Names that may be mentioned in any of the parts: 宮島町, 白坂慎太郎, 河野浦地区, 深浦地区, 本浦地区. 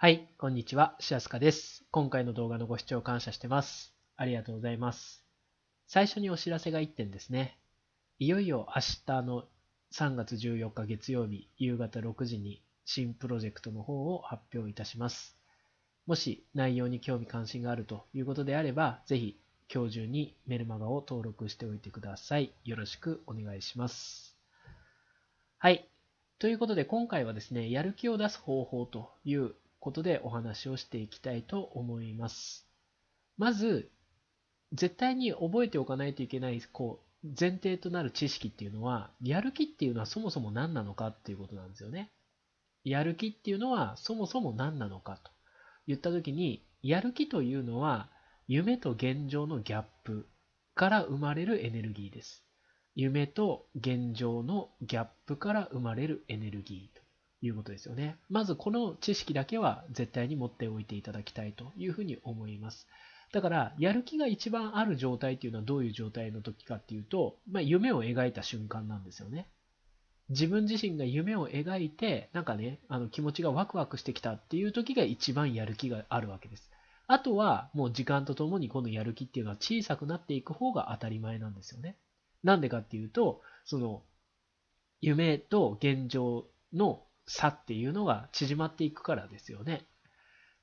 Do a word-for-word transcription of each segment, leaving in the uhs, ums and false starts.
はい、こんにちは、しあすかです。今回の動画のご視聴感謝してます。ありがとうございます。最初にお知らせがいってんですね。いよいよ明日のさんがつじゅうよっか月曜日、夕方ろくじに新プロジェクトの方を発表いたします。もし内容に興味関心があるということであれば、ぜひ今日中にメルマガを登録しておいてください。よろしくお願いします。はい。ということで今回はですね、やる気を出す方法ということでお話をしていきたいと思います。まず、絶対に覚えておかないといけないこう前提となる知識っていうのは、やる気っていうのはそもそも何なのかっていうことなんですよね。やる気っていうのはそもそも何なのかと言ったときに、やる気というのは夢と現状のギャップから生まれるエネルギーです。夢と現状のギャップから生まれるエネルギーということですよね。まずこの知識だけは絶対に持っておいていただきたいというふうに思います。だからやる気が一番ある状態というのはどういう状態の時かっていうと、まあ、夢を描いた瞬間なんですよね。自分自身が夢を描いてなんかね、あの気持ちがワクワクしてきたっていう時が一番やる気があるわけです。あとはもう時間とともにこのやる気っていうのは小さくなっていく方が当たり前なんですよね。なんでかっていうと、その夢と現状の差っていうのが縮まっていくからですよね。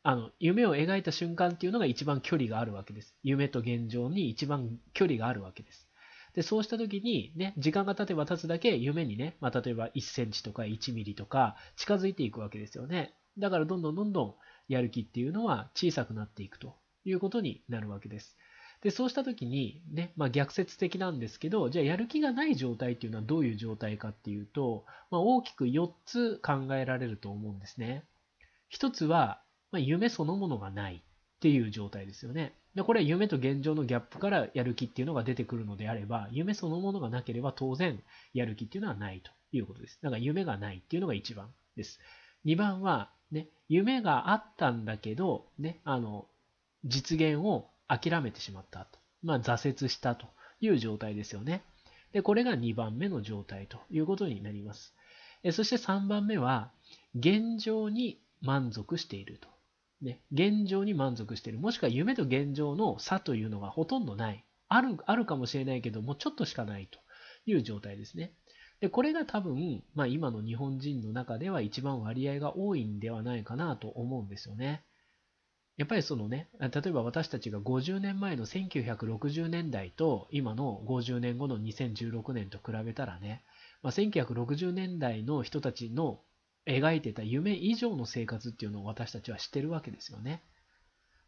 あの夢を描いた瞬間っていうのが一番距離があるわけです。夢と現状に一番距離があるわけです。で、そうした時にね、時間が経てば経つだけ夢にね、まあ、例えばいっセンチとかいちミリとか近づいていくわけですよね。だからどんどんどんどんやる気っていうのは小さくなっていくということになるわけです。で、そうした時にね、まあ、逆説的なんですけど、じゃあやる気がない状態っていうのはどういう状態かっていうと、まあ、大きくよっつ考えられると思うんですね。ひとつは、まあ、夢そのものがないっていう状態ですよね。で、これは夢と現状のギャップからやる気っていうのが出てくるのであれば、夢そのものがなければ当然やる気っていうのはないということです。だから夢がないっていうのがいちばんです。にばんは、ね、夢があったんだけど、ね、あの実現を諦めてしまったと、まあ、挫折したという状態ですよね。で、これがにばんめの状態ということになります。えそしてさんばんめは、現状に満足していると、ね。現状に満足している。もしくは夢と現状の差というのがほとんどない。ある、あるかもしれないけど、もうちょっとしかないという状態ですね。で、これが多分、まあ、今の日本人の中では一番割合が多いんではないかなと思うんですよね。やっぱりそのね、例えば私たちがごじゅうねんまえのせんきゅうひゃくろくじゅうねんだいと今のごじゅうねんごのにせんじゅうろくねんと比べたらね、まあ、せんきゅうひゃくろくじゅうねんだいの人たちの描いてた夢以上の生活っていうのを私たちはしてるわけですよね。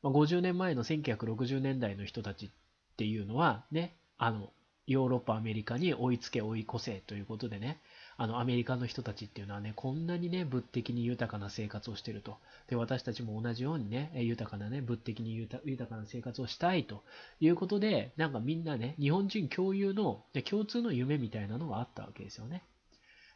まあ、ごじゅうねんまえのせんきゅうひゃくろくじゅうねんだいの人たちっていうのはね、あのヨーロッパ、アメリカに追いつけ追い越せということでね、あのアメリカの人たちっていうのはね、こんなにね、物的に豊かな生活をしていると。で、私たちも同じようにね、豊かなね、物的に 豊, 豊かな生活をしたいということで、なんかみんなね、日本人共有の、共通の夢みたいなのがあったわけですよね。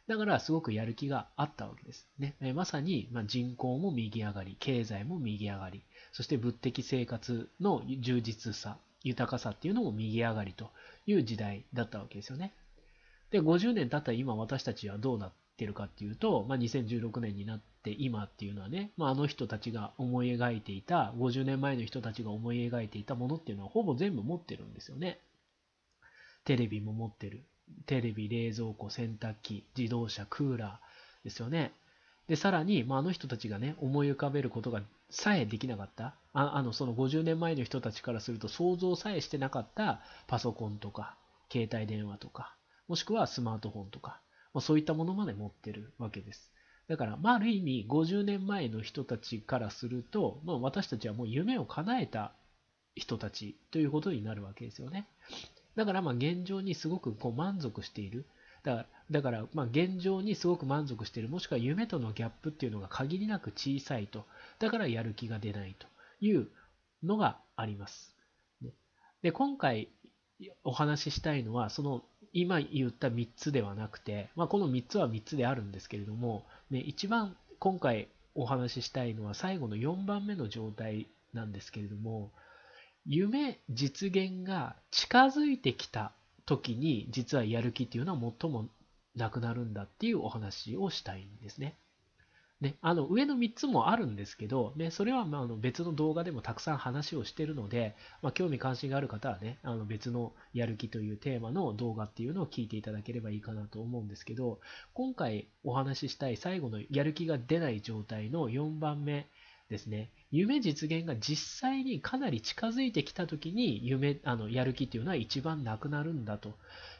だからすごくやる気があったわけですね。えまさに、まあ、人口も右上がり、経済も右上がり、そして物的生活の充実さ、豊かさっていうのも右上がりという時代だったわけですよね。で、ごじゅうねん経った今私たちはどうなってるかっていうと、まあ、にせんじゅうろくねんになって今っていうのはね、まあ、あの人たちが思い描いていた、ごじゅうねんまえの人たちが思い描いていたものっていうのはほぼ全部持ってるんですよね。テレビも持ってる。テレビ、冷蔵庫、洗濯機、自動車、クーラーですよね。で、さらに、まあ、あの人たちがね、思い浮かべることがさえできなかった、あ、あのそのごじゅうねんまえの人たちからすると想像さえしてなかったパソコンとか、携帯電話とか、もしくはスマートフォンとか、まあ、そういったものまで持ってるわけです。だから、まあ、ある意味、ごじゅうねんまえの人たちからすると、まあ、私たちはもう夢を叶えた人たちということになるわけですよね。だから、まあ、現状にすごくこう満足している。だから、だからまあ現状にすごく満足している、もしくは夢とのギャップっていうのが限りなく小さいと、だからやる気が出ないというのがあります。で、今回お話ししたいのは、その今言ったみっつではなくて、まあ、このみっつはみっつであるんですけれども、ね、一番今回お話ししたいのは最後のよんばんめの状態なんですけれども、夢実現が近づいてきた時に実はやる気っていうのは最もなくなるんだっていうお話をしたいんですね。ね、あの上のみっつもあるんですけど、ね、それはまああの別の動画でもたくさん話をしているので、まあ、興味関心がある方はね、あの別のやる気というテーマの動画っていうのを聞いていただければいいかなと思うんですけど、今回お話ししたい最後のやる気が出ない状態のよんばんめですね、夢実現が実際にかなり近づいてきた時に夢あのやる気っていうのは一番なくなるんだと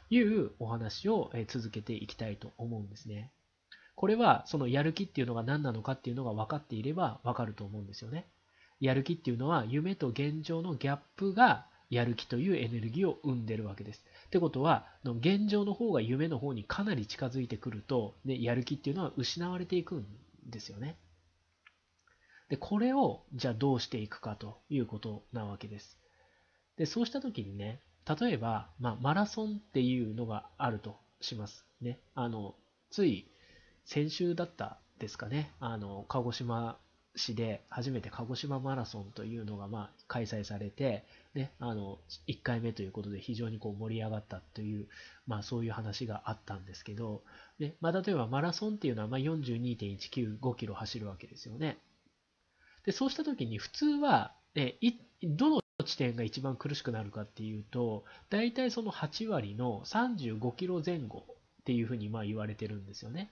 いうお話を続けていきたいと思うんですね。これはそのやる気っていうのが何なのかっていうのが分かっていれば分かると思うんですよね。やる気っていうのは夢と現状のギャップがやる気というエネルギーを生んでるわけです。ってことは現状の方が夢の方にかなり近づいてくると、ね、やる気っていうのは失われていくんですよね。でこれをじゃあどうしていくかということなわけです。でそうした時にね、例えば、まあ、マラソンっていうのがあるとしますね。あのつい先週だったですかね、あの鹿児島市で初めて鹿児島マラソンというのがまあ開催されて、ね、あのいっかいめということで非常にこう盛り上がったという、まあ、そういう話があったんですけど、ねまあ、例えばマラソンっていうのは よんじゅうにてんいちきゅうごキロ走るわけですよね。でそうした時に普通は、ね、いどの地点が一番苦しくなるかっていうと、大体そのはちわりのさんじゅうごキロぜん後っていうふうにまあ言われてるんですよね。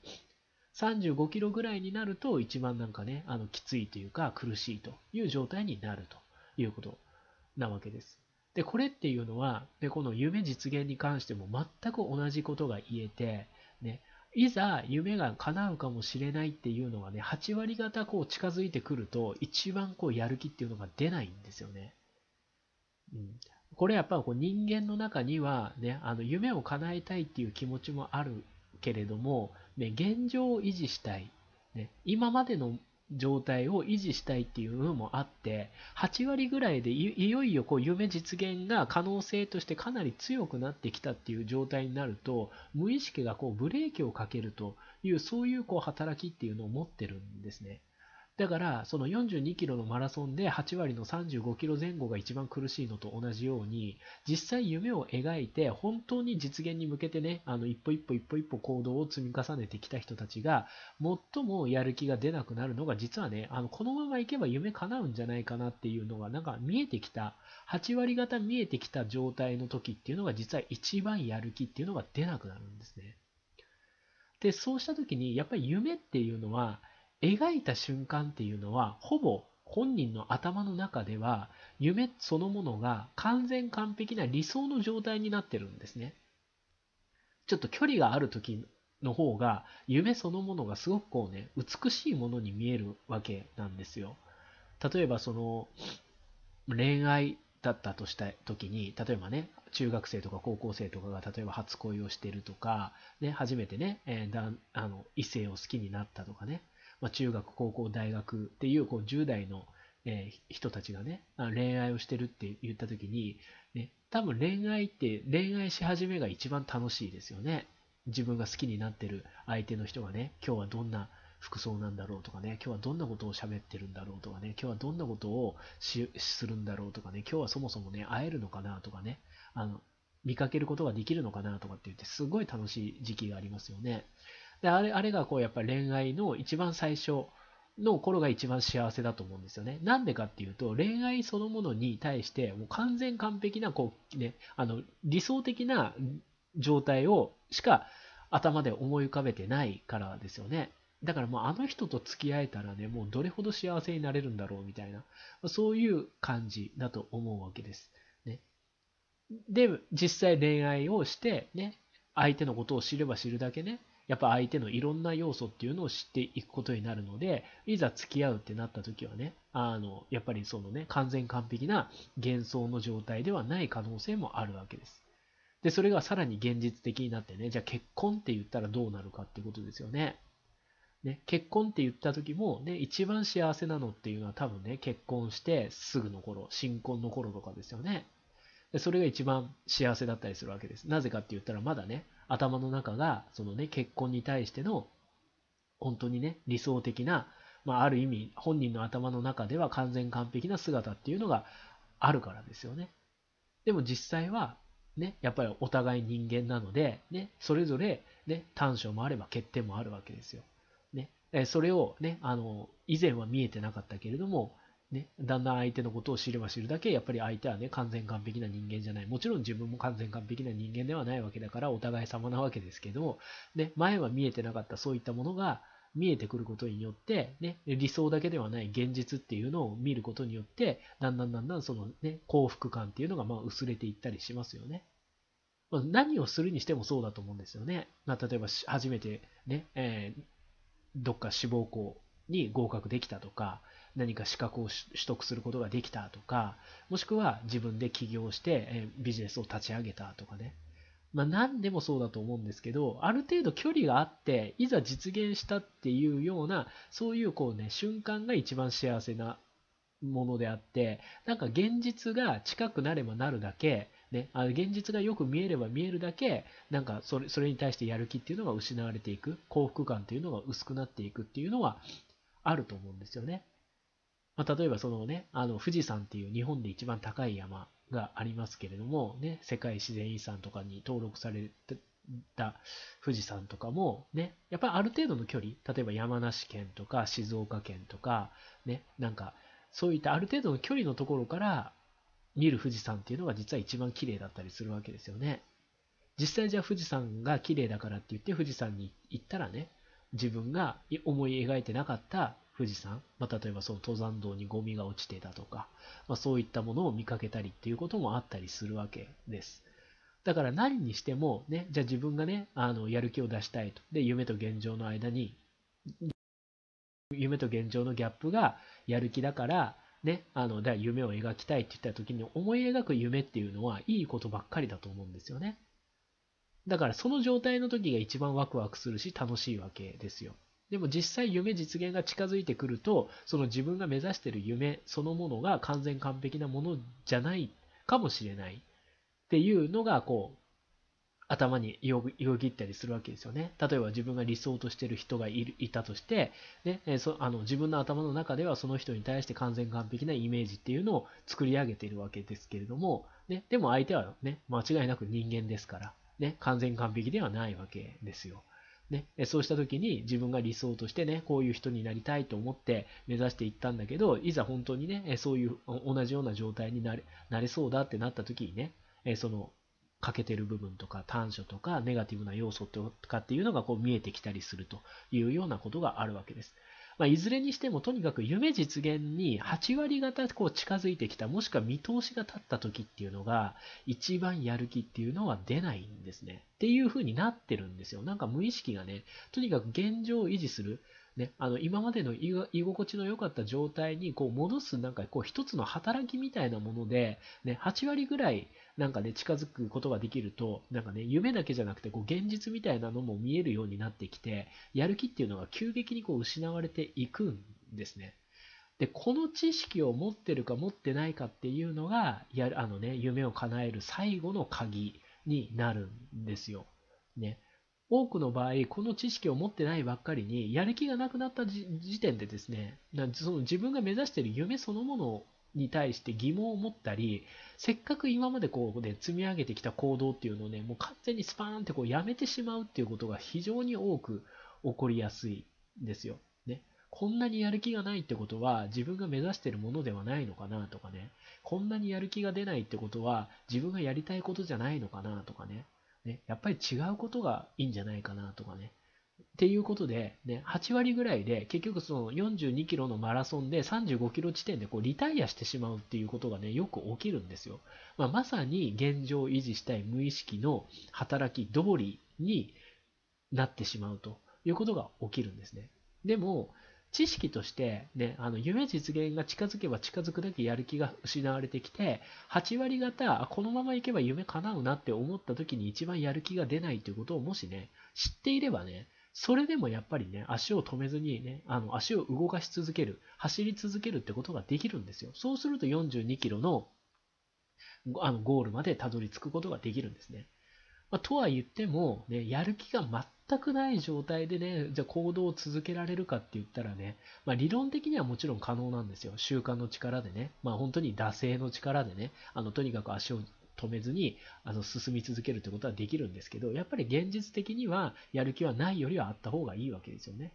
さんじゅうごキロぐらいになると一番なんかね、あのきついというか苦しいという状態になるということなわけです。で、これっていうのは、でこの夢実現に関しても全く同じことが言えて、ね、いざ夢が叶うかもしれないっていうのがね、はちわり方こう近づいてくると一番こうやる気っていうのが出ないんですよね。うん、これやっぱり人間の中には、ね、あの夢を叶えたいっていう気持ちもあるけれども、ね、現状を維持したい、ね、今までの状態を維持したいっていうのもあって、はちわりぐらいで い, いよいよこう夢実現が可能性としてかなり強くなってきたっていう状態になると、無意識がこうブレーキをかけるという、そうい う, こう働きっていうのを持ってるんですね。だからそのよんじゅうにキロのマラソンではちわりのさんじゅうごキロぜん後が一番苦しいのと同じように、実際夢を描いて本当に実現に向けてね、あの一歩一歩一歩一歩行動を積み重ねてきた人たちが最もやる気が出なくなるのが、実はね、あのこのままいけば夢叶うんじゃないかなっていうのがなんか見えてきた、はちわり方見えてきた状態の時っていうのが、実は一番やる気っていうのが出なくなるんですね。でそうした時にやっぱり夢っていうのは、描いた瞬間っていうのはほぼ本人の頭の中では夢そのものが完全完璧な理想の状態になってるんですね。ちょっと距離がある時の方が夢そのものがすごくこうね、美しいものに見えるわけなんですよ。例えばその恋愛だったとした時に、例えばね、中学生とか高校生とかが例えば初恋をしてるとか、ね、初めてね、えー、だあの異性を好きになったとかね、まあ、中学、高校、大学っていう、こうじゅうだいの人たちがね、恋愛をしてるって言った時に、ね、多分恋愛って恋愛し始めが一番楽しいですよね。自分が好きになってる相手の人がね、今日はどんな服装なんだろうとかね、今日はどんなことを喋ってるんだろうとかね、今日はどんなことをしするんだろうとかね、今日はそもそもね、会えるのかなとかね、あの見かけることができるのかなとかって言って、すごい楽しい時期がありますよね。であれ、あれがこうやっぱり恋愛の一番最初の頃が一番幸せだと思うんですよね。なんでかっていうと、恋愛そのものに対してもう完全完璧なこう、ね、あの理想的な状態をしか頭で思い浮かべてないからですよね。だからもうあの人と付き合えたらね、もうどれほど幸せになれるんだろうみたいな、そういう感じだと思うわけです。ね、で実際恋愛をして、ね、相手のことを知れば知るだけね、やっぱ相手のいろんな要素っていうのを知っていくことになるので、いざ付き合うってなった時はね、あのやっぱりそのね、完全完璧な幻想の状態ではない可能性もあるわけです。で、それがさらに現実的になってね、じゃあ結婚って言ったらどうなるかってことですよね。ね、結婚って言った時もね、一番幸せなのっていうのは多分ね、結婚してすぐの頃、新婚の頃とかですよね。で、それが一番幸せだったりするわけです。なぜかって言ったらまだね、頭の中がその、ね、結婚に対しての本当に、ね、理想的な、まあ、ある意味本人の頭の中では完全完璧な姿っていうのがあるからですよね。でも実際は、ね、やっぱりお互い人間なので、ね、それぞれ、ね、短所もあれば欠点もあるわけですよ。ね、えー、それをね、あの以前は見えてなかったけれども、ね、だんだん相手のことを知れば知るだけやっぱり相手はね完全完璧な人間じゃない、もちろん自分も完全完璧な人間ではないわけだからお互い様なわけですけど、ね、前は見えてなかったそういったものが見えてくることによって、ね、理想だけではない現実っていうのを見ることによってだんだんだんだんその、ね、幸福感っていうのがまあ薄れていったりしますよね。何をするにしてもそうだと思うんですよね。まあ、例えば初めてね、えー、どっか志望校に合格できたとか、何か資格を取得することができたとか、もしくは自分で起業して、えー、ビジネスを立ち上げたとかね。まあ、何でもそうだと思うんですけど、ある程度距離があって、いざ実現したっていうような、そういうこうね、瞬間が一番幸せなものであって、なんか現実が近くなればなるだけ、ね、あの現実がよく見えれば見えるだけ、なんかそれ、それに対してやる気っていうのが失われていく、幸福感っていうのが薄くなっていくっていうのはあると思うんですよね。まあ、例えばそのね、あの富士山っていう日本で一番高い山がありますけれども、ね、世界自然遺産とかに登録された富士山とかも、ね、やっぱりある程度の距離、例えば山梨県とか静岡県とか、ね、なんかそういったある程度の距離のところから見る富士山っていうのが実は一番綺麗だったりするわけですよね。実際じゃあ富士山が綺麗だからって言って富士山に行ったらね、自分が思い描いてなかった富士山、まあ、例えばその登山道にゴミが落ちてたとか、まあ、そういったものを見かけたりっていうこともあったりするわけです。だから何にしてもね、じゃあ自分がね、あのやる気を出したいと、で夢と現状の間に、夢と現状のギャップがやる気だから、ね、あのだから夢を描きたいって言った時に思い描く夢っていうのはいいことばっかりだと思うんですよね。だからその状態の時が一番ワクワクするし楽しいわけですよ。でも実際夢実現が近づいてくると、その自分が目指している夢そのものが完全完璧なものじゃないかもしれないっていうのがこう頭によぎったりするわけですよね。例えば自分が理想としている人が い, いたとして、ね、えそあの自分の頭の中ではその人に対して完全完璧なイメージっていうのを作り上げているわけですけれども、ね、でも相手は、ね、間違いなく人間ですから、ね、完全完璧ではないわけですよ。ね、そうした時に自分が理想としてね、こういう人になりたいと思って目指していったんだけど、いざ本当にね、そういう同じような状態にな れ, なれそうだってなった時にね、その欠けてる部分とか短所とかネガティブな要素とかっていうのがこう見えてきたりするというようなことがあるわけです。まあ、いずれにしてもとにかく夢実現にはち割方こう近づいてきた、もしくは見通しが立った時っていうのが一番やる気っていうのは出ないんですね。っていう風になってるんですよ。なんか無意識がね、とにかく現状を維持する。ね、あの今までの居心地の良かった状態にこう戻す、なんかこう一つの働きみたいなもので、ね、はち割ぐらいなんか、ね、近づくことができると、なんかね、夢だけじゃなくてこう現実みたいなのも見えるようになってきて、やる気っていうのが急激にこう失われていくんですね。でこの知識を持ってるか持ってないかっていうのがやるあの、ね、夢を叶える最後の鍵になるんですよ。ね、多くの場合、この知識を持ってないばっかりに、やる気がなくなった時点でですね、その自分が目指している夢そのものに対して疑問を持ったり、せっかく今までこう、ね、積み上げてきた行動っていうのをね、もう完全にスパーンってこうやめてしまうっていうことが非常に多く起こりやすいんですよ。ね、こんなにやる気がないってことは、自分が目指しているものではないのかなとかね、こんなにやる気が出ないってことは、自分がやりたいことじゃないのかなとかね、ね、やっぱり違うことがいいんじゃないかなとかね。っていうことで、ね、はち割ぐらいで結局そのよんじゅうにキロのマラソンでさんじゅうごキロ地点でこうリタイアしてしまうっていうことがね、よく起きるんですよ。まあ、まさに現状を維持したい無意識の働き通りになってしまうということが起きるんですね。でも知識として、ね、あの夢実現が近づけば近づくだけやる気が失われてきて、はち割方このままいけば夢叶うなって思った時に一番やる気が出ないということをもしね、知っていればね、それでもやっぱりね、足を止めずにね、あの足を動かし続ける、走り続けるってことができるんですよ。そうするとよんじゅうにキロの、あのゴールまでたどり着くことができるんですね。まあ、とは言っても、ね、やる気が全くない状態でね、じゃあ行動を続けられるかって言ったらね、まあ、理論的にはもちろん可能なんですよ。習慣の力でね、まあ、本当に惰性の力でね、あのとにかく足を止めずにあの進み続けるってことはできるんですけど、やっぱり現実的にはやる気はないよりはあった方がいいわけですよね。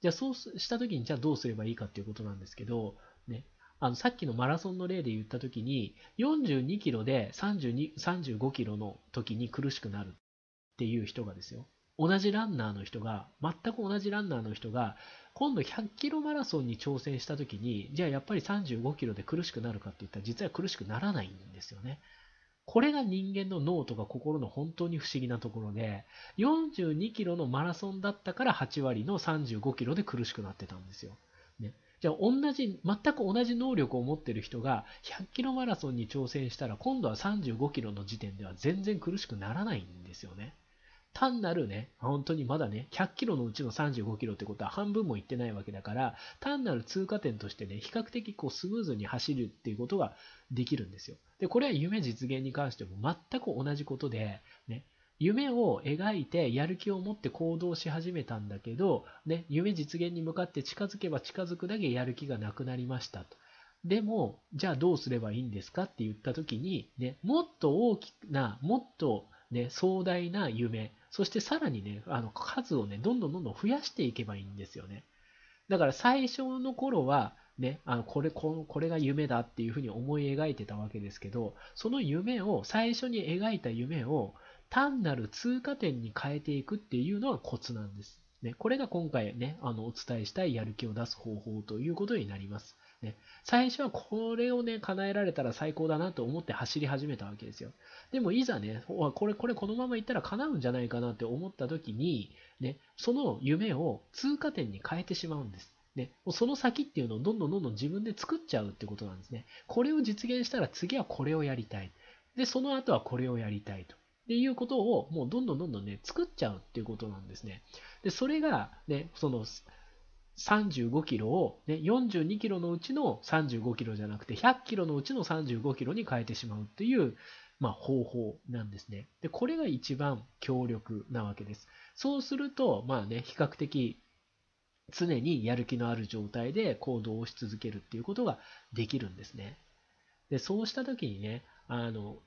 じゃあそうした時にじゃあどうすればいいかっていうことなんですけど、ね、あのさっきのマラソンの例で言った時によんじゅうにキロでさんじゅうごキロの時に苦しくなるっていう人がですよ、同じランナーの人が全く同じランナーの人が今度ひゃっキロマラソンに挑戦した時にじゃあやっぱりさんじゅうごキロで苦しくなるかっていったら実は苦しくならないんですよね。これが人間の脳とか心の本当に不思議なところで、よんじゅうにキロのマラソンだったからはちわりのさんじゅうごキロで苦しくなってたんですよ、ね、じゃあ同じ全く同じ能力を持ってる人がひゃっキロマラソンに挑戦したら今度はさんじゅうごキロの時点では全然苦しくならないんですよね。単なるね、本当にまだね、ひゃっキロのうちのさんじゅうごキロってことは半分もいってないわけだから、単なる通過点としてね、比較的こうスムーズに走るっていうことができるんですよ。で、これは夢実現に関しても全く同じことで、ね、夢を描いてやる気を持って行動し始めたんだけど、ね、夢実現に向かって近づけば近づくだけやる気がなくなりましたと。でも、じゃあどうすればいいんですかって言った時に、ね、もっと大きな、もっと、ね、壮大な夢、そしてさらにね、あの数をね、どんどんどんどん増やしていけばいいんですよね。だから最初の頃は、ね、あのこれ、これが夢だっていうふうに思い描いてたわけですけど、その夢を、最初に描いた夢を単なる通過点に変えていくっていうのがコツなんです。ね、これが今回ね、あのお伝えしたいやる気を出す方法ということになります。ね、最初はこれをね、叶えられたら最高だなと思って走り始めたわけですよ。でもいざね、これ、これこのままいったら叶うんじゃないかなって思った時に、ね、その夢を通過点に変えてしまうんです。ね、その先っていうのをどんどんどんどん自分で作っちゃうってことなんですね。これを実現したら次はこれをやりたい。で、その後はこれをやりたいと。っていうことをもうどんどんどんどんね、作っちゃうっていうことなんですね。で、それがね、その、さんじゅうごキロを、ね、よんじゅうにキロのうちのさんじゅうごキロじゃなくてひゃっキロのうちのさんじゅうごキロに変えてしまうっていう、まあ、方法なんですね。で、これが一番強力なわけです。そうすると、まあね、比較的常にやる気のある状態で行動をし続けるっていうことができるんですね。で、そうした時にね、あの、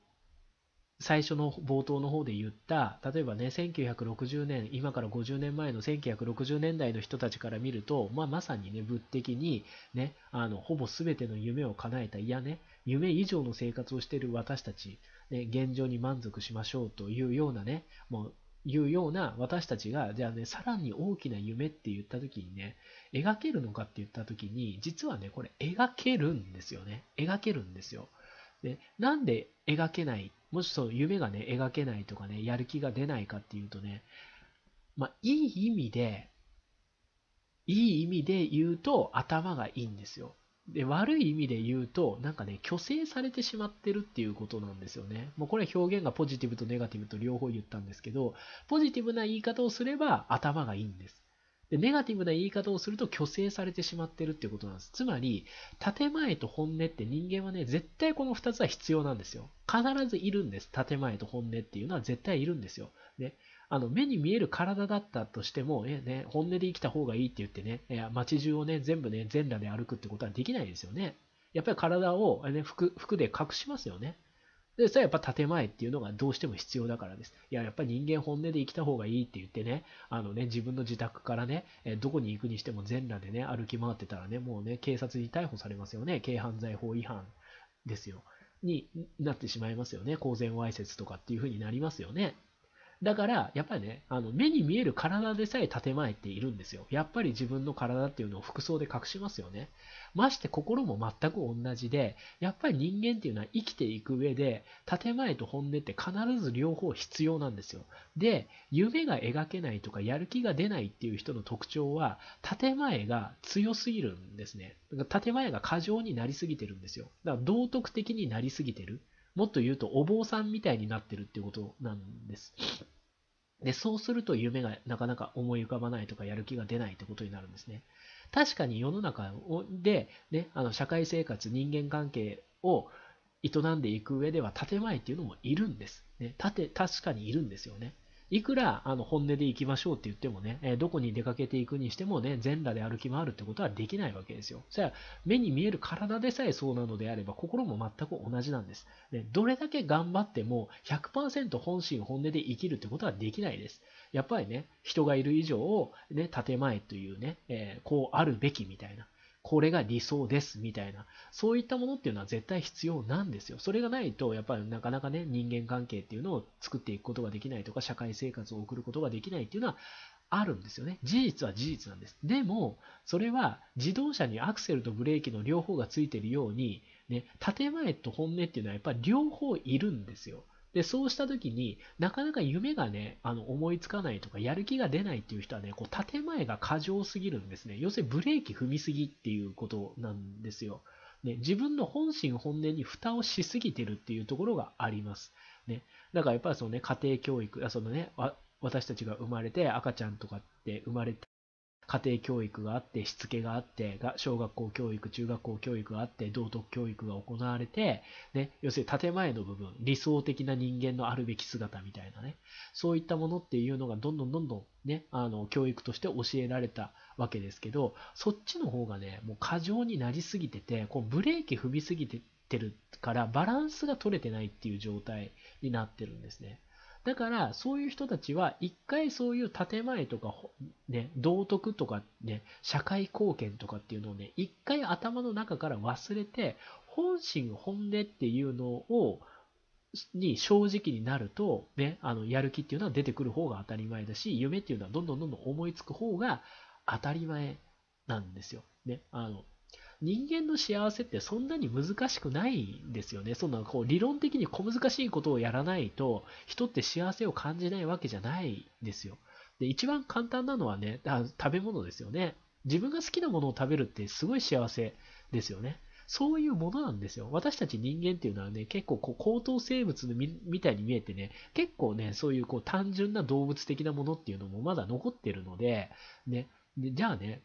最初の冒頭の方で言った、例えばね、せんきゅうひゃくろくじゅうねん、今からごじゅうねんまえのせんきゅうひゃくろくじゅうねんだいの人たちから見ると、まあ、まさにね、物的にね、あの、ほぼ全ての夢を叶えた、いやね、夢以上の生活をしている私たち、ね、現状に満足しましょうというようなね、もう、いうような私たちが、じゃあね、さらに大きな夢って言った時にね、描けるのかって言った時に、実はね、これ、描けるんですよね。描けるんですよ。で、なんで描けないもしその夢がね、描けないとかね、やる気が出ないかっていうとね、まあ、いい意味で、いい意味で言うと頭がいいんですよ。で、悪い意味で言うと、なんかね、虚勢されてしまってるっていうことなんですよね。もうこれは表現がポジティブとネガティブと両方言ったんですけど、ポジティブな言い方をすれば頭がいいんです。で、ネガティブな言い方をすると虚勢されてしまってるっていうことなんです。つまり、建前と本音って人間はね、絶対このふたつは必要なんですよ。必ずいるんです。建前と本音っていうのは絶対いるんですよ。ね、あの目に見える体だったとしても、えね、本音で生きた方がいいって言ってね、いや街中をね、全部ね、全裸で歩くってことはできないですよね。やっぱり体を、ね、服、服で隠しますよね。で、それはやっぱ建前っていうのがどうしても必要だからです。いや、やっぱり人間本音で生きた方がいいって言ってね、あのね、自分の自宅からね、どこに行くにしても全裸でね、歩き回ってたらね、もうね、警察に逮捕されますよね。軽犯罪法違反ですよ。になってしまいますよね。公然わいせつとかっていうふうになりますよね。だから、やっぱりね、あの目に見える体でさえ建前っているんですよ。やっぱり自分の体っていうのを服装で隠しますよね。まして心も全く同じで、やっぱり人間っていうのは生きていく上で、建前と本音って必ず両方必要なんですよ。で、夢が描けないとかやる気が出ないっていう人の特徴は、建前が強すぎるんですね。だから建前が過剰になりすぎてるんですよ。だから道徳的になりすぎてる。もっと言うとお坊さんみたいになってるってことなんです。で、そうすると夢がなかなか思い浮かばないとかやる気が出ないってことになるんですね。確かに世の中で、ね、あの社会生活、人間関係を営んでいく上では建前っていうのもいるんです。ね、たて確かにいるんですよね。いくらあの本音で行きましょうって言ってもね、えー、どこに出かけていくにしてもね、全裸で歩き回るってことはできないわけですよ。それは目に見える体でさえそうなのであれば、心も全く同じなんです。ね、どれだけ頑張っても ひゃくパーセント 本心本音で生きるってことはできないです。やっぱりね、人がいる以上、ね、建前というね、えー、こうあるべきみたいな。これが理想ですみたいな、そういったものっていうのは絶対必要なんですよ。それがないとやっぱりなかなかね、人間関係っていうのを作っていくことができないとか、社会生活を送ることができないっていうのはあるんですよね。事実は事実なんです。でもそれは自動車にアクセルとブレーキの両方がついているようにね、建前と本音っていうのはやっぱり両方いるんですよ。でそうした時になかなか夢がね、あの思いつかないとか、やる気が出ないっていう人はね、こう建前が過剰すぎるんですね。要するにブレーキ踏みすぎっていうことなんですよ、ね、自分の本心本音に蓋をしすぎてるっていうところがあります、ね、だからやっぱりそのね、家庭教育、そのね、わ私たちが生まれて赤ちゃんとかって生まれて家庭教育があって、しつけがあって、が小学校教育、中学校教育があって、道徳教育が行われて、ね、要するに建前の部分、理想的な人間のあるべき姿みたいなね、そういったものっていうのがどんどんどんどんね、あの教育として教えられたわけですけど、そっちの方がね、もう過剰になりすぎてて、こうブレーキ踏みすぎてってるから、バランスが取れてないっていう状態になってるんですね。だからそういう人たちは一回そういう建前とか、ね、道徳とか、ね、社会貢献とかっていうのをね、一回頭の中から忘れて、本心本音っていうのをに正直になると、ね、あのやる気っていうのは出てくる方が当たり前だし、夢っていうのはどんどんどんどん思いつく方が当たり前なんですよ、ね、あの人間の幸せってそんなに難しくないんですよね。そんなこう理論的に小難しいことをやらないと人って幸せを感じないわけじゃないんですよ。で一番簡単なのはね、食べ物ですよね。自分が好きなものを食べるってすごい幸せですよね。そういうものなんですよ。私たち人間っていうのはね、結構こう高等生物の み, みたいに見えてね、結構ね、そういうこう単純な動物的なものっていうのもまだ残ってるので、ね、でじゃあね、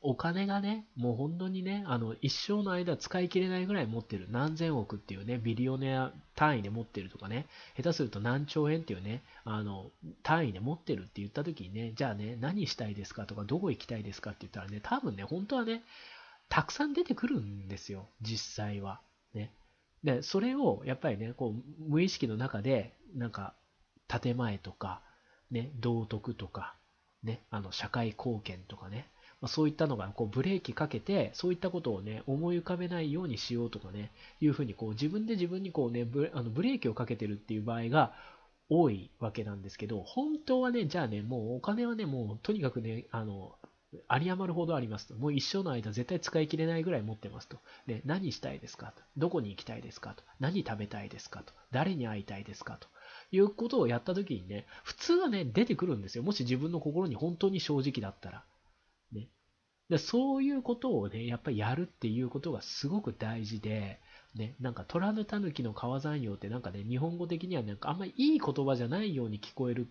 お金がね、もう本当にね、あの一生の間使い切れないぐらい持ってる、何千億っていうね、ビリオネア単位で持ってるとかね、下手すると何兆円っていうね、あの単位で持ってるって言った時にね、じゃあね、何したいですかとか、どこ行きたいですかって言ったらね、多分ね、本当はね、たくさん出てくるんですよ、実際は、ね。でそれをやっぱりね、こう無意識の中で、なんか建前とか、ね、道徳とか、ね、あの社会貢献とかね、そういったのがこうブレーキかけて、そういったことをね、思い浮かべないようにしようとかね、いうふうにこう自分で自分にこうね、ブレ、あのブレーキをかけてるっていう場合が多いわけなんですけど、本当はね、じゃあね、もうお金はね、もうとにかくね、あの有り余るほどありますと。もう一生の間絶対使い切れないぐらい持ってますと。で、何したいですかと。どこに行きたいですかと。何食べたいですかと。誰に会いたいですかと。いうことをやった時にね、普通はね、出てくるんですよ。もし自分の心に本当に正直だったら。ね、でそういうことをね、やっぱりやるっていうことがすごく大事で、ね、なんか虎の狸の川山用ってなんかね、日本語的にはなんかあんまりいい言葉じゃないように聞こえる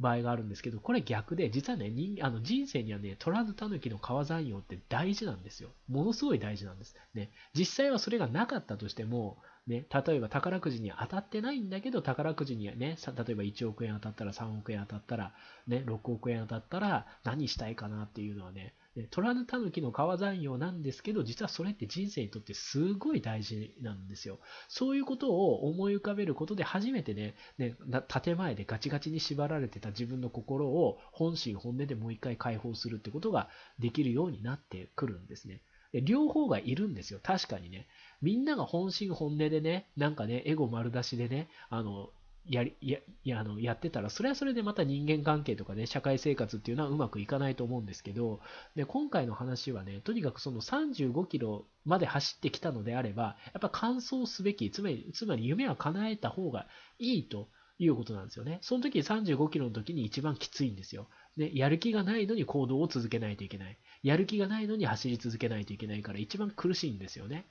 場合があるんですけど、これ逆で、実はね、人、あの人生にはね、虎の狸の川山用って大事なんですよ。ものすごい大事なんです、ね。実際はそれがなかったとしても、ね、例えば宝くじに当たってないんだけど、宝くじにね、例えばいちおくえん当たったら、さんおくえん当たったら、ね、ろくおくえん当たったら、何したいかなっていうのはね、虎の狸の川山用なんですけど、実はそれって人生にとってすごい大事なんですよ。そういうことを思い浮かべることで初めてね、ね、建前でガチガチに縛られてた自分の心を本心本音でもう一回解放するってことができるようになってくるんですね。両方がいるんですよ。確かにね。みんなが本心本音でね、なんかね、エゴ丸出しでね、あの、やり、や、や、あの、やってたら、それはそれでまた人間関係とかね、社会生活っていうのはうまくいかないと思うんですけど、で、今回の話はね、とにかくそのさんじゅうごキロまで走ってきたのであれば、やっぱ完走すべき、つまり、つまり夢は叶えた方がいいということなんですよね。その時、さんじゅうごキロの時に一番きついんですよ。ね、やる気がないのに行動を続けないといけない。やる気がないのに走り続けないといけないから一番苦しいんですよね。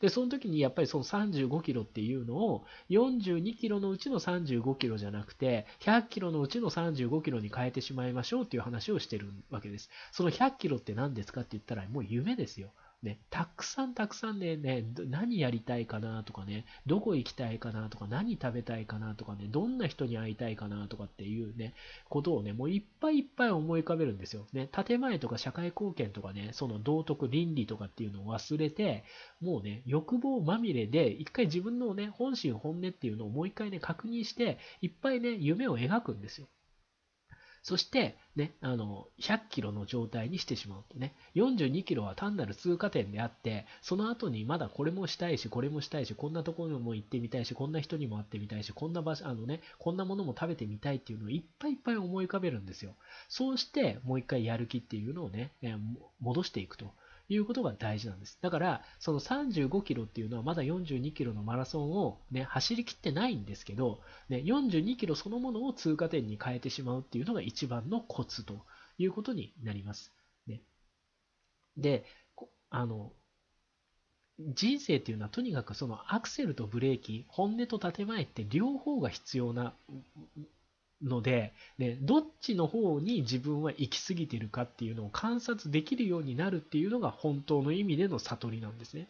で、その時にやっぱりそのさんじゅうごキロっていうのをよんじゅうにキロのうちのさんじゅうごキロじゃなくてひゃっキロのうちのさんじゅうごキロに変えてしまいましょうっていう話をしてるわけです。そのひゃっキロって何ですかって言ったらもう夢ですよ。ね、たくさんたくさんね、ね、何やりたいかなとかね、どこ行きたいかなとか、何食べたいかなとかね、どんな人に会いたいかなとかっていうね、ことをね、もういっぱいいっぱい思い浮かべるんですよ。ね、建前とか社会貢献とかね、その道徳、倫理とかっていうのを忘れて、もうね、欲望まみれで、一回自分のね、本心本音っていうのをもう一回ね、確認して、いっぱいね、夢を描くんですよ。そして、ね、あの、ひゃっキロの状態にしてしまうとね、よんじゅうにキロは単なる通過点であって、その後にまだこれもしたいし、これもしたいし、こんなところにも行ってみたいし、こんな人にも会ってみたいし、こんな場所、あのね、こんなものも食べてみたいっていうのをいっぱいいっぱい思い浮かべるんですよ。そうして、もう一回やる気っていうのをね、戻していくということが大事なんです。だから、そのさんじゅうごキロっていうのはまだよんじゅうにキロのマラソンを、ね、走りきってないんですけど、ね、よんじゅうにキロそのものを通過点に変えてしまうっていうのが一番のコツということになります。ね、で、あの、人生っていうのはとにかくそのアクセルとブレーキ、本音と建前って両方が必要なので、ね、どっちの方に自分は行き過ぎてるかっていうのを観察できるようになるっていうのが本当の意味での悟りなんですね。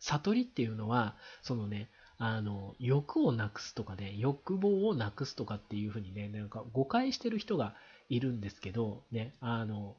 悟りっていうのは、そのね、あの、欲をなくすとかね、欲望をなくすとかっていうふうにね、なんか誤解してる人がいるんですけど、ね、あの、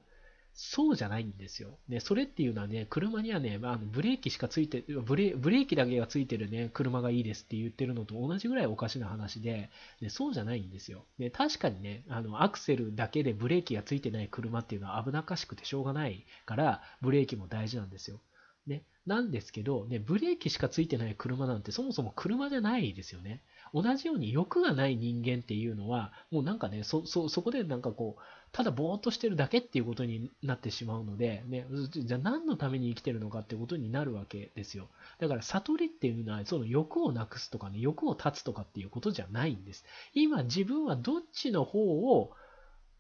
そうじゃないんですよ。ね、それっていうのはね、車にはね、まあ、ブレーキしかついて、ブレ、ブレーキだけがついてるね、車がいいですって言ってるのと同じぐらいおかしな話で、ね、そうじゃないんですよ。ね、確かにね、あの、アクセルだけでブレーキがついてない車っていうのは危なっかしくてしょうがないから、ブレーキも大事なんですよ。ね、なんですけど、ね、ブレーキしかついてない車なんてそもそも車じゃないですよね。同じように欲がない人間っていうのは、もうなんかね、そ、そ、そこでなんかこう、ただぼーっとしてるだけっていうことになってしまうので、ね、じゃあ何のために生きてるのかってことになるわけですよ。だから悟りっていうのは、その欲をなくすとかね、欲を断つとかっていうことじゃないんです。今自分はどっちの方を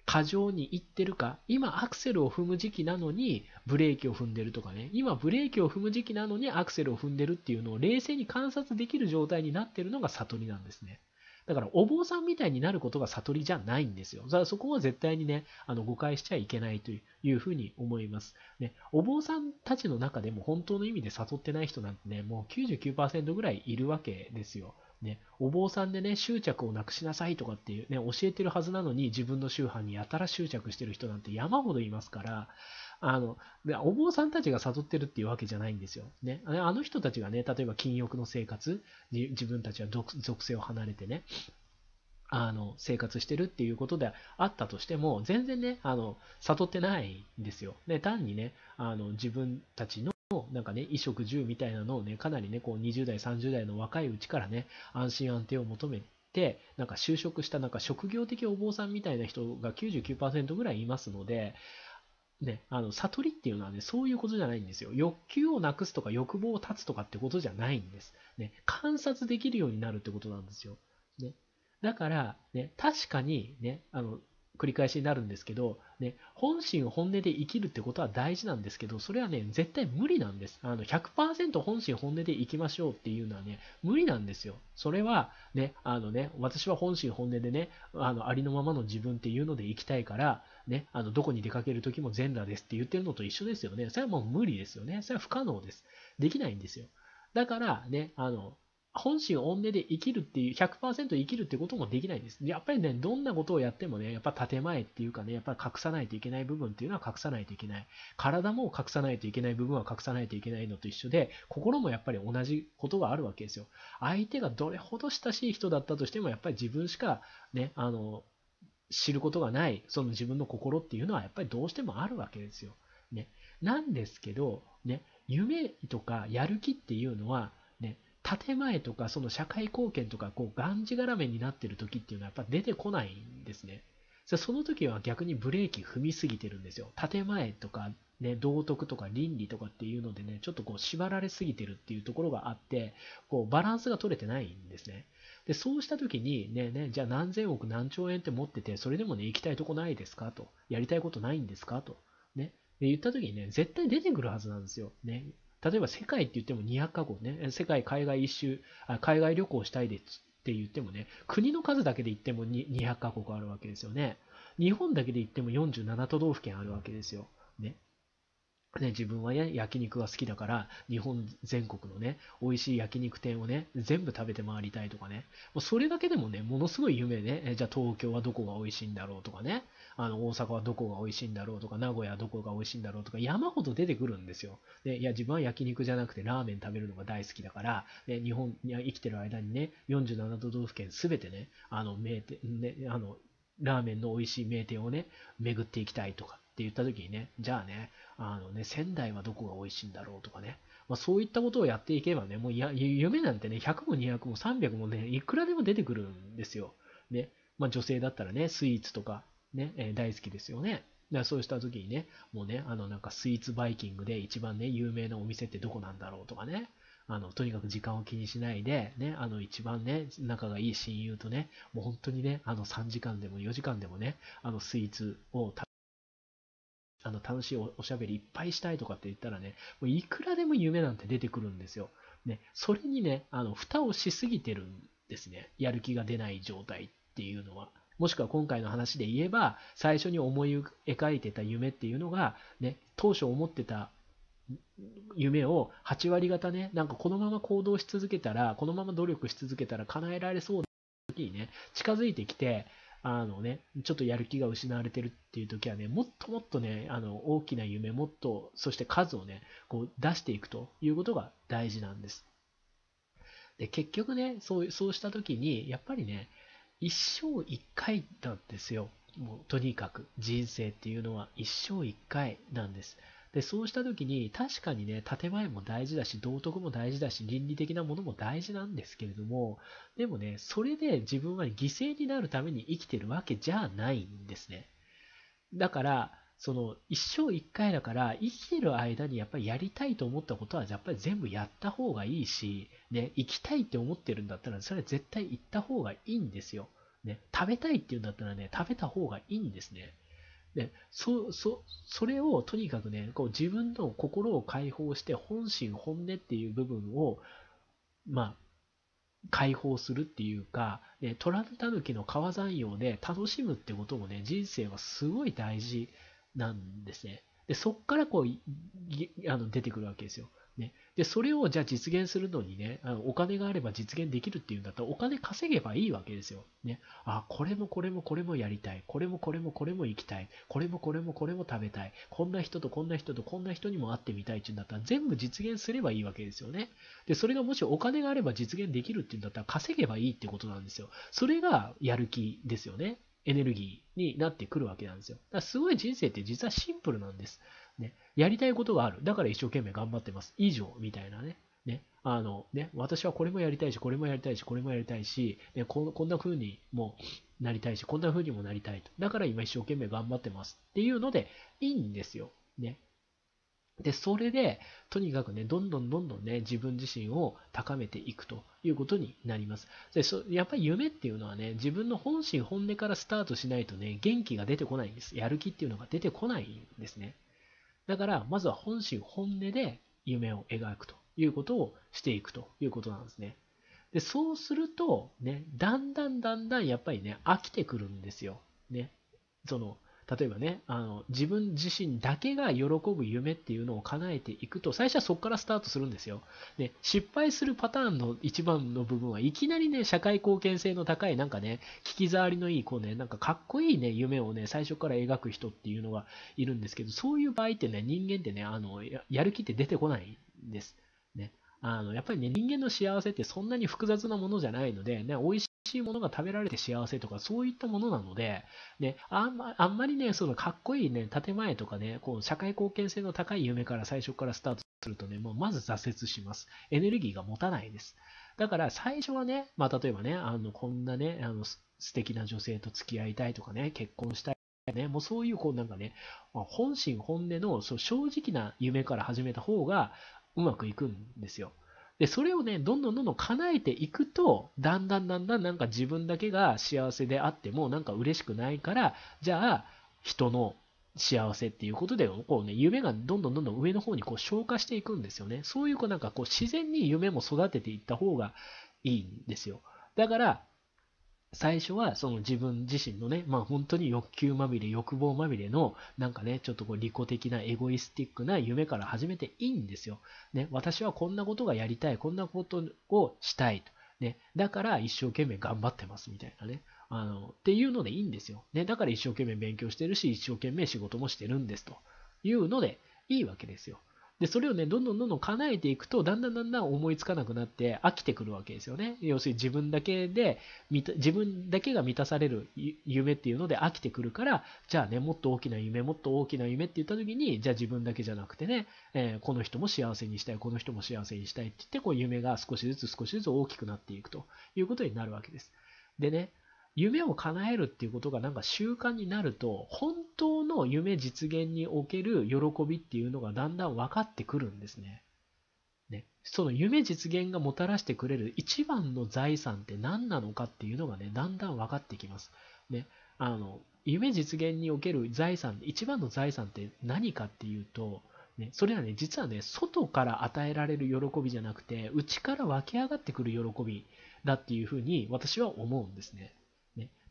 過剰に行ってるか、今アクセルを踏む時期なのにブレーキを踏んでるとかね、今ブレーキを踏む時期なのにアクセルを踏んでるっていうのを冷静に観察できる状態になってるのが悟りなんですね。だからお坊さんみたいになることが悟りじゃないんですよ。だからそこは絶対にね、あの誤解しちゃいけないというふうに思います、ね。お坊さんたちの中でも本当の意味で悟ってない人なんてね、もう きゅうじゅうきゅうパーセント ぐらいいるわけですよ。ね、お坊さんでね、執着をなくしなさいとかっていうね、教えてるはずなのに自分の宗派にやたら執着してる人なんて山ほどいますから、あの、お坊さんたちが悟ってるっていうわけじゃないんですよ。ね、あの人たちがね、例えば禁欲の生活、自分たちは俗世を離れてね、あの、生活してるっていうことであったとしても、全然ね、あの、悟ってないんですよ。ね、単にね、あの、自分たちのなんかね、衣食住みたいなのをね、かなりね、こうにじゅうだい、さんじゅうだいの若いうちからね、安心安定を求めて、なんか就職した、なんか職業的お坊さんみたいな人が きゅうじゅうきゅうパーセント ぐらいいますので、ね、あの、悟りっていうのはね、そういうことじゃないんですよ。欲求をなくすとか、欲望を断つとかってことじゃないんです。ね、観察できるようになるってことなんですよ。ね、だから、ね、確かにね、あの、繰り返しになるんですけど、ね、本心本音で生きるってことは大事なんですけど、それはね、絶対無理なんです。あの ひゃくパーセント 本心本音で生きましょうっていうのはね、無理なんですよ。それはね、あのね、私は本心本音でね、あの、ありのままの自分っていうので生きたいから、ね、あのどこに出かけるときも全裸ですって言ってるのと一緒ですよね。それはもう無理ですよね。それは不可能です。できないんですよ。だからね、あの、本心本音で生きるっていう、ひゃくパーセント 生きるってこともできないんです。やっぱりね、どんなことをやってもね、やっぱ建前っていうかね、やっぱり隠さないといけない部分っていうのは隠さないといけない。体も隠さないといけない部分は隠さないといけないのと一緒で、心もやっぱり同じことがあるわけですよ。相手がどれほど親しい人だったとしても、やっぱり自分しかね、あの、知ることがない、その自分の心っていうのはやっぱりどうしてもあるわけですよ。ね。なんですけど、ね、夢とかやる気っていうのは、ね、建前とかその社会貢献とかこうがんじがらめになっている時っていうのはやっぱ出てこないんですね。その時は逆にブレーキ踏みすぎてるんですよ。建前とか、ね、道徳とか倫理とかっていうのでね、ちょっとこう縛られすぎてるっていうところがあって、こうバランスが取れてないんですね。で、そうした時にね、ね、じゃあ何千億何兆円って持ってて、それでもね、行きたいとこないですかと、やりたいことないんですかと、ね、で言った時にね、絶対出てくるはずなんですよ。ね、例えば世界って言ってもにひゃくかこうね、世界海外一周、海外旅行したいですって言ってもね、国の数だけで言ってもにひゃくかこくあるわけですよね。日本だけで言ってもよんじゅうななとどうふけんあるわけですよ。ね。ね、自分はね、焼肉が好きだから、日本全国のね、美味しい焼肉店をね、全部食べて回りたいとかね、もうそれだけでもね、ものすごい夢ね、えじゃあ東京はどこが美味しいんだろうとかね、あの大阪はどこが美味しいんだろうとか、名古屋はどこが美味しいんだろうとか、山ほど出てくるんですよ。で、いや、自分は焼肉じゃなくてラーメン食べるのが大好きだから、で日本に生きてる間にね、よんじゅうなな都道府県すべてね、あの名店、ね、あの、ラーメンの美味しい名店をね、巡っていきたいとか。って言った時にね、じゃあね、あのね、仙台はどこが美味しいんだろうとかね、まあ、そういったことをやっていけばね、もうや夢なんてね、ひゃくもにひゃくもさんびゃくもね、いくらでも出てくるんですよ。ね、まあ、女性だったらね、スイーツとかね、えー、大好きですよね。だからそうした時にね、もうね、あのなんかスイーツバイキングで一番ね、有名なお店ってどこなんだろうとかね、あのとにかく時間を気にしないで、ね、あの一番ね、仲がいい親友とね、もう本当にね、あのさんじかんでもよじかんでもね、あのスイーツを食べあの楽しい お, おしゃべりいっぱいしたいとかって言ったらね、もういくらでも夢なんて出てくるんですよ。ね、それにね、あの蓋をしすぎてるんですね。やる気が出ない状態っていうのは。もしくは今回の話で言えば、最初に思い描いてた夢っていうのが、ね、当初思ってた夢をはち割方ね、なんかこのまま行動し続けたら、このまま努力し続けたら叶えられそうな時にね、近づいてきて、あのね、ちょっとやる気が失われてるっていう時はね、もっともっとね、あの大きな夢、もっと、そして数をね、こう出していくということが大事なんです。で、結局ね、そう、そうした時に、やっぱりね、一生一回なんですよ。もうとにかく人生っていうのは一生一回なんです。で、そうした時に確かにね、建前も大事だし、道徳も大事だし、倫理的なものも大事なんですけれども、でもね、それで自分は犠牲になるために生きてるわけじゃないんですね。だから、その一生一回だから、生きてる間にやっぱりやりたいと思ったことは、やっぱり全部やった方がいいし、ね、行きたいって思ってるんだったら、それは絶対行った方がいいんですよ。ね、食べたいっていうんだったらね、食べた方がいいんですね。で、そ、そ、それをとにかくね、こう自分の心を解放して本心本音っていう部分を、まあ、解放するっていうか、ね、虎と狸の皮算用で楽しむってこともね、人生はすごい大事なんですね。で、そっからこう、あの出てくるわけですよ。ね、でそれをじゃあ実現するのにね、あのお金があれば実現できるっていうんだったらお金稼げばいいわけですよ。ね、あ、これもこれもこれもやりたい、これもこれもこれも行きたい、これもこれもこれも食べたい、こんな人とこんな人とこんな人にも会ってみたいっていうんだったら全部実現すればいいわけですよね。でそれがもしお金があれば実現できるっていうんだったら稼げばいいってことなんですよ。それがやる気ですよね。エネルギーになってくるわけなんですよ。だからすごい人生って実はシンプルなんです。ね、やりたいことがある。だから一生懸命頑張ってます。以上、みたいなね。ね、あのね、私はこれもやりたいし、これもやりたいし、これもやりたいし、ね、こ, こんな風にもなりたいし、こんな風にもなりたいと。だから今一生懸命頑張ってます。っていうので、いいんですよ。ね。で、それで、とにかくね、どんどんどんどんね、自分自身を高めていくということになります。で、そやっぱり夢っていうのはね、自分の本心本音からスタートしないとね、元気が出てこないんです。やる気っていうのが出てこないんですね。だから、まずは本心本音で夢を描くということをしていくということなんですね。で、そうすると、ね、だんだんだんだんやっぱりね、飽きてくるんですよ。ね。その例えばね、あの自分自身だけが喜ぶ夢っていうのを叶えていくと、最初はそこからスタートするんですよ。で、失敗するパターンの一番の部分はいきなりね、社会貢献性の高い、なんかね、聞き障りのいい、こうね、なんかかっこいいね、夢をね、最初から描く人っていうのがいるんですけど、そういう場合ってね、人間ってね、あの や, やる気って出てこないんです。ね、あのやっぱりね、人間の幸せってそんなに複雑なものじゃないので、ね、おいしい美味しいものが食べられて幸せとかそういったものなので、ね、あんま、あんまりね、そのかっこいいね、建前とかね、こう社会貢献性の高い夢から最初からスタートするとね、もうまず挫折します。エネルギーが持たないです。だから最初はね、まあ、例えばね、あのこんなね、あの素敵な女性と付き合いたいとかね、結婚したいとかね、もうそういうこうなんかね、本心本音のそう正直な夢から始めた方がうまくいくんですよ。でそれをね、どんどんどんどん叶えていくと、だんだんだんだんなんか自分だけが幸せであってもなんか嬉しくないから、じゃあ人の幸せっていうことでこう、ね、夢がどんどんどんどん上の方にこう昇華していくんですよね。そういうこうなんかこう自然に夢も育てていった方がいいんですよ。だから最初はその自分自身のね、まあ、本当に欲求まみれ、欲望まみれの、なんかね、ちょっとこう利己的なエゴイスティックな夢から始めていいんですよ。ね、私はこんなことがやりたい、こんなことをしたいと。ね、だから一生懸命頑張ってますみたいなね。あのっていうのでいいんですよ、ね。だから一生懸命勉強してるし、一生懸命仕事もしてるんですというのでいいわけですよ。で、それをね、どんどんどんどん叶えていくと、だんだんだんだん思いつかなくなって飽きてくるわけですよね。要するに自分だけで、自分だけが満たされる夢っていうので飽きてくるから、じゃあね、もっと大きな夢、もっと大きな夢って言った時に、じゃあ自分だけじゃなくてね、えー、この人も幸せにしたい、この人も幸せにしたいって言って、こう夢が少しずつ少しずつ大きくなっていくということになるわけです。でね、夢を叶えるっていうことがなんか習慣になると、本当の夢実現における喜びっていうのがだんだん分かってくるんですね。ね、その夢実現がもたらしてくれる一番の財産って何なのかっていうのがね、だんだん分かってきます。ね、あの夢実現における財産、一番の財産って何かっていうと、ね、それはね、実はね、外から与えられる喜びじゃなくて、内から湧き上がってくる喜びだっていうふうに私は思うんですね。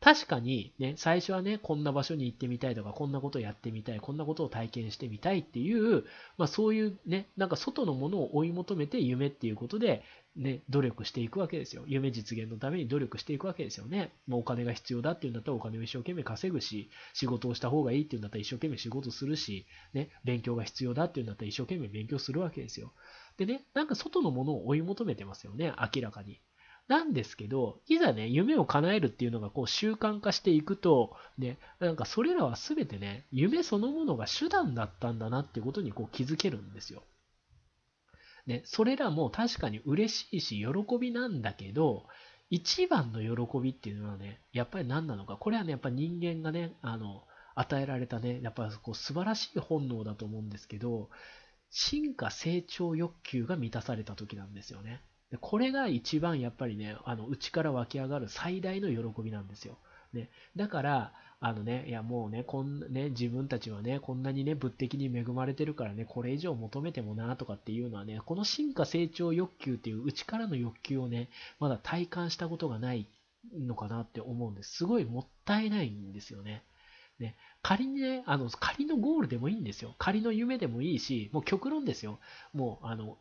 確かにね、最初はね、こんな場所に行ってみたいとか、こんなことをやってみたい、こんなことを体験してみたいっていう、まあ、そういうね、なんか外のものを追い求めて夢っていうことで、ね、努力していくわけですよ。夢実現のために努力していくわけですよね。まあ、お金が必要だっていうんだったらお金を一生懸命稼ぐし、仕事をした方がいいっていうんだったら一生懸命仕事するし、ね、勉強が必要だっていうんだったら一生懸命勉強するわけですよ。でね、なんか外のものを追い求めてますよね、明らかに。なんですけど、いざね、夢を叶えるっていうのがこう習慣化していくと、ね、なんかそれらは全てね、夢そのものが手段だったんだなっていうことにこう気づけるんですよ。ね、それらも確かに嬉しいし、喜びなんだけど、一番の喜びっていうのはね、やっぱり何なのか、これはね、やっぱり人間がね、あの与えられたね、やっぱりこう素晴らしい本能だと思うんですけど、進化成長欲求が満たされた時なんですよね。これが一番やっぱりね、あの内から湧き上がる最大の喜びなんですよ。ね、だから、あのね、いやもうね、こんね、自分たちはね、こんなにね、物的に恵まれてるからね、これ以上求めてもなとかっていうのはね、この進化成長欲求っていう内からの欲求をね、まだ体感したことがないのかなって思うんです。すごいもったいないんですよね。ね、仮にね、あの、仮のゴールでもいいんですよ。仮の夢でもいいし、もう極論ですよ。もう、あの、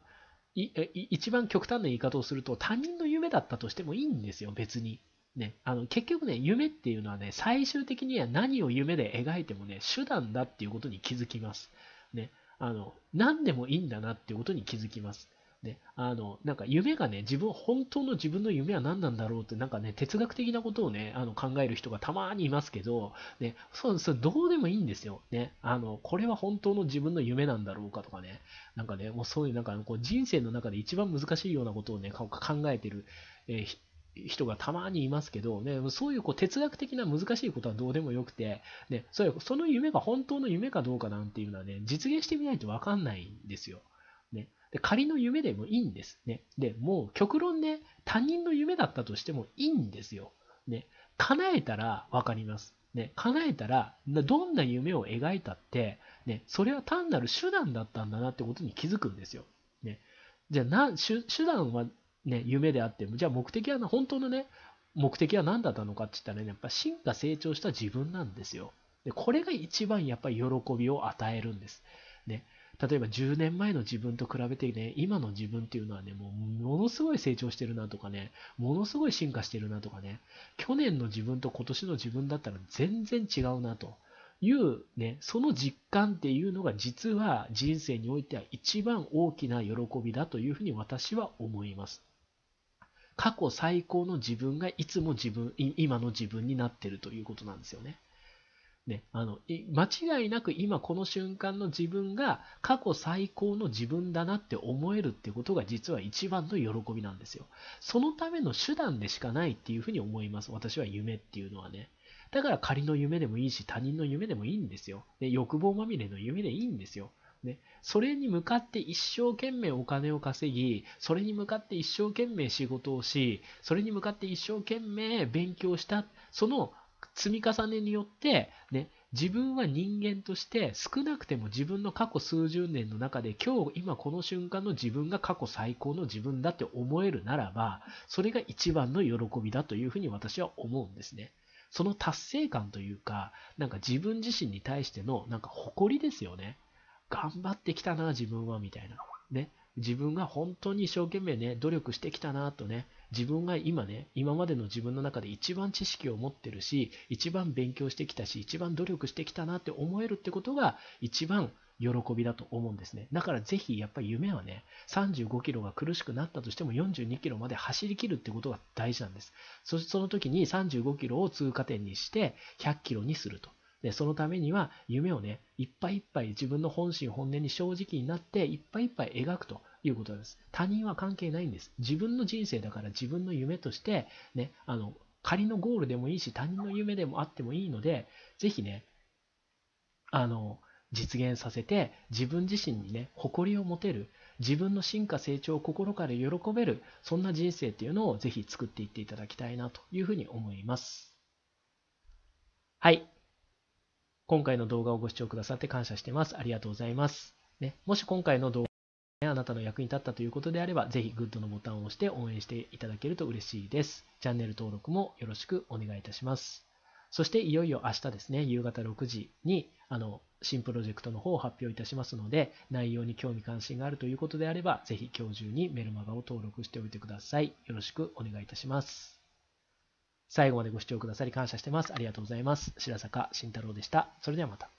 い一番極端な言い方をすると、他人の夢だったとしてもいいんですよ、別に。ね、あの結局ね、夢っていうのはね、最終的には何を夢で描いてもね、手段だっていうことに気づきます。ね、あの何でもいいんだなっていうことに気づきます。ね、あのなんか夢がね、自分本当の自分の夢は何なんだろうって、なんかね、哲学的なことをね、あの考える人がたまにいますけど、ね、そうそう、どうでもいいんですよ、ね、あのこれは本当の自分の夢なんだろうかとかね、なんかね、もうそういうなんかこう人生の中で一番難しいようなことをね、考えてる、えー人がたまにいますけど、ね、そうい う, こう哲学的な難しいことはどうでもよくて、ね、そ, れその夢が本当の夢かどうかなんていうのはね、実現してみないと分かんないんですよ。ね、で仮の夢でもいいんですね。でもう極論ね、他人の夢だったとしてもいいんですよ。ね、叶えたら分かります。ね、叶えたらどんな夢を描いたって、ね、それは単なる手段だったんだなってことに気づくんですよ。ね、じゃあな 手, 手段は、ね、夢であっても、じゃあ目的は本当のね、目的は何だったのかって言ったらね、やっぱ進化成長した自分なんですよ。でこれが一番やっぱり喜びを与えるんです。ね、例えばじゅうねんまえの自分と比べてね、今の自分っていうのはね、もうものすごい成長してるなとかね、ものすごい進化してるなとかね、去年の自分と今年の自分だったら全然違うなというね、その実感っていうのが実は人生においては一番大きな喜びだというふうに私は思います。過去最高の自分がいつも自分、今の自分になってるということなんですよね。ね、あの間違いなく今この瞬間の自分が過去最高の自分だなって思えるってことが実は一番の喜びなんですよ。そのための手段でしかないっていうふうに思います、私は夢っていうのはね。だから仮の夢でもいいし、他人の夢でもいいんですよ。で欲望まみれの夢でいいんですよ。ね、それに向かって一生懸命お金を稼ぎ、それに向かって一生懸命仕事をし、それに向かって一生懸命勉強した、その積み重ねによって、ね、自分は人間として少なくても自分の過去数十年の中で今日今この瞬間の自分が過去最高の自分だって思えるならば、それが一番の喜びだというふうに私は思うんですね。その達成感というか、なんか自分自身に対してのなんか誇りですよね。頑張ってきたな自分はみたいなね。自分が本当に一生懸命ね努力してきたなとね、自分が今ね今までの自分の中で一番知識を持ってるし、一番勉強してきたし、一番努力してきたなって思えるってことが一番喜びだと思うんですね。だからぜひやっぱり夢はね、さんじゅうごキロが苦しくなったとしてもよんじゅうにキロまで走り切るってことが大事なんです。そしてその時にさんじゅうごキロを通過点にしてひゃくキロにすると。でそのためには夢をねいっぱいいっぱい自分の本心本音に正直になっていっぱいいっぱい描くということです。他人は関係ないんです。自分の人生だから自分の夢としてね、あの仮のゴールでもいいし他人の夢でもあってもいいので、ぜひねあの実現させて自分自身にね誇りを持てる、自分の進化成長を心から喜べる、そんな人生っていうのをぜひ作っていっていただきたいなというふうに思います。はい、今回の動画をご視聴くださって感謝してます。ありがとうございます。ね、もし今回の動画があなたの役に立ったということであれば、ぜひグッドのボタンを押して応援していただけると嬉しいです。チャンネル登録もよろしくお願いいたします。そしていよいよ明日ですね、夕方ろくじにあの新プロジェクトの方を発表いたしますので、内容に興味関心があるということであれば、ぜひ今日中にメルマガを登録しておいてください。よろしくお願いいたします。最後までご視聴くださり感謝してます。ありがとうございます。白坂慎太郎でした。それではまた。